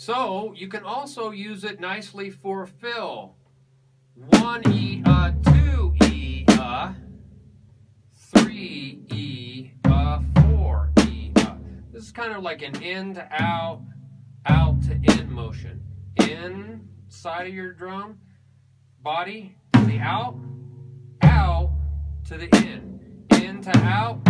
So you can also use it nicely for fill. 1 E, 2 E, 3 E, 4 E. This is kind of like an in to out, out to in motion. In side of your drum, body to the out, out to the in, in to out.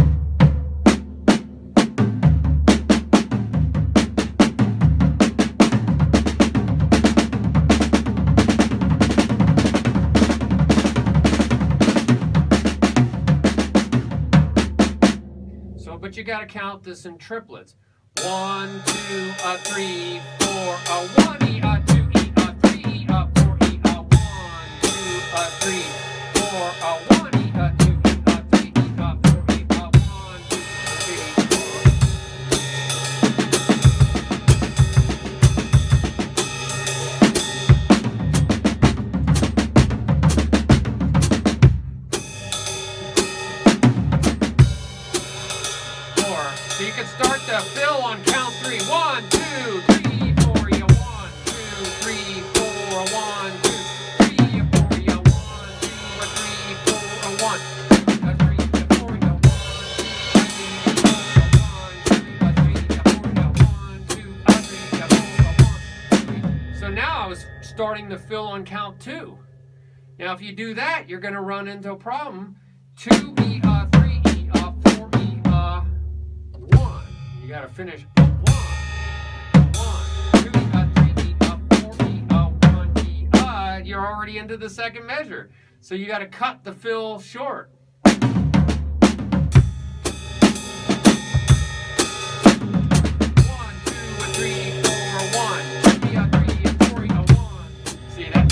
But you got to count this in triplets. 1, 2, 3, 4. 1 E, 2 E, 3 E, 4 E. 1, 2, 3, 4. 1 E, 2 E, 3 E, 4 E. So you can start the fill on count 3. 1, 2, 3, 4, 1, 2, 3, 4, 1, 2, 3, 4, 1, 2, 3, 4, 1. So now I was starting the fill on count 2. Now if you do that, you're going to run into a problem. 2 E, 3 E, 4 E. You gotta finish 1, 2, 3, 4, 1. You're already into the second measure, so you gotta cut the fill short. One, two, three, four, one. See that?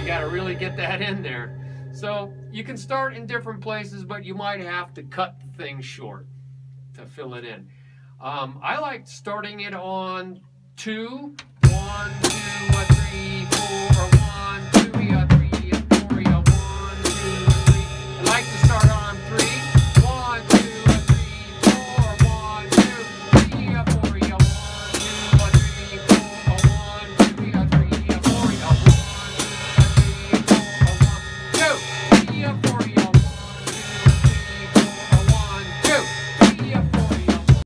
You gotta really get that in there. So you can start in different places, but you might have to cut things short to fill it in. I like starting it on 2, 1, 2, 3, 4, 1.